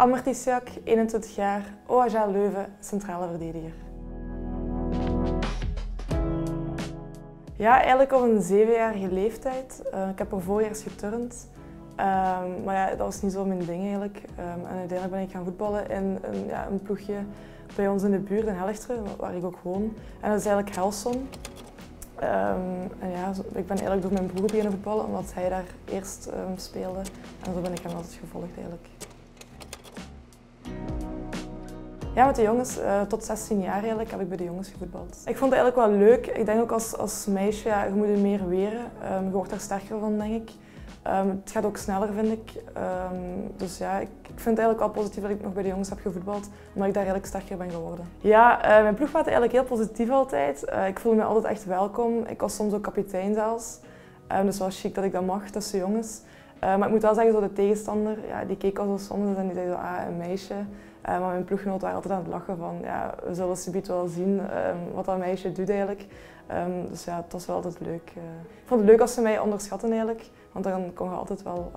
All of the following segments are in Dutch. Amber Tysiak, 21 jaar, OHL Leuven, centrale verdediger. Ja, eigenlijk op een 7-jarige leeftijd. Ik heb er voorjaars geturnd. Maar ja, dat was niet zo mijn ding eigenlijk. En uiteindelijk ben ik gaan voetballen in een ploegje bij ons in de buurt in Helchteren, waar ik ook woon. En dat is eigenlijk Helson. En ja, ik ben eigenlijk door mijn broer beginnen voetballen, omdat hij daar eerst speelde. En zo ben ik hem altijd gevolgd eigenlijk. Ja, met de jongens. Tot 16 jaar eigenlijk heb ik bij de jongens gevoetbald. Ik vond het eigenlijk wel leuk. Ik denk ook als meisje, ja, je moet je meer weren. Je wordt daar sterker van, denk ik. Het gaat ook sneller, vind ik. Dus ja, ik vind het eigenlijk wel positief dat ik nog bij de jongens heb gevoetbald, omdat ik daar eigenlijk sterker ben geworden. Ja, mijn ploegmaat is eigenlijk heel positief altijd. Ik voelde me altijd echt welkom. Ik was soms ook kapitein zelfs. Dus wel chic dat ik dat mag tussen jongens. Maar ik moet wel zeggen, zo de tegenstander, ja, die keek al zo soms en die zei zo, ah, een meisje. Maar mijn ploeggenoten waren altijd aan het lachen van, ja, we zullen subiet wel zien wat dat meisje doet eigenlijk. Dus ja, het was wel altijd leuk. Ik vond het leuk als ze mij onderschatten eigenlijk. Want dan kon je altijd wel,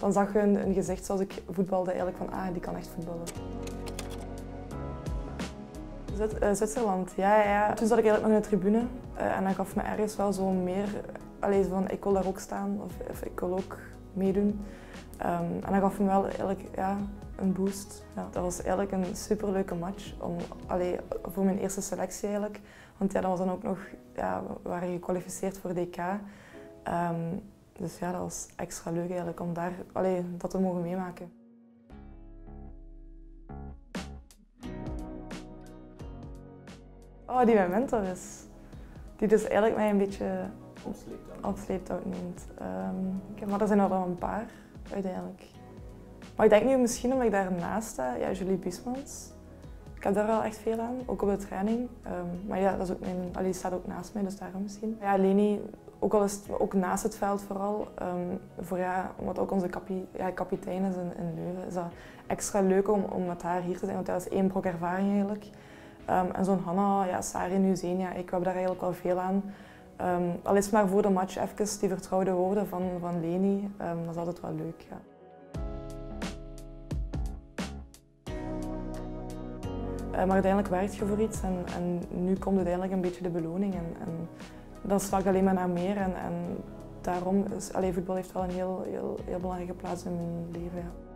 dan zag je een gezicht zoals ik voetbalde eigenlijk van, ah, die kan echt voetballen. Zwitserland, ja. Toen zat ik eigenlijk nog in de tribune en dat gaf me ergens wel zo meer, van ik wil daar ook staan of ik wil ook meedoen. En dat gaf me wel eigenlijk, ja, een boost. Ja. Dat was eigenlijk een superleuke match om, voor mijn eerste selectie eigenlijk. Want ja, dat was dan ook nog, ja, we waren gekwalificeerd voor DK. Dus ja, dat was extra leuk eigenlijk om daar, dat te mogen meemaken. Oh, die mijn mentor is. Die dus eigenlijk mij een beetje op sleeptouw neemt. Maar er zijn er al een paar, uiteindelijk. Maar ik denk nu misschien omdat ik daarnaast sta, ja, Julie Biesmans. Ik heb daar wel echt veel aan, ook op de training. Maar ja, dat is ook die staat ook naast mij, dus daarom misschien. Ja, Leni, ook al is het, ook naast het veld vooral. Omdat ook onze kapitein is in Leuven, is dat extra leuk om met haar hier te zijn, want dat is één brok ervaring eigenlijk. En zo'n Hanna, ja, Sari nu Zenia, ik heb daar eigenlijk wel veel aan. Al is het maar voor de match even die vertrouwde woorden van Leni, dat is altijd wel leuk. Ja. Maar uiteindelijk werkt je voor iets en nu komt uiteindelijk een beetje de beloning. En dat smaakt alleen maar naar meer. En daarom, voetbal heeft wel een heel belangrijke plaats in mijn leven. Ja.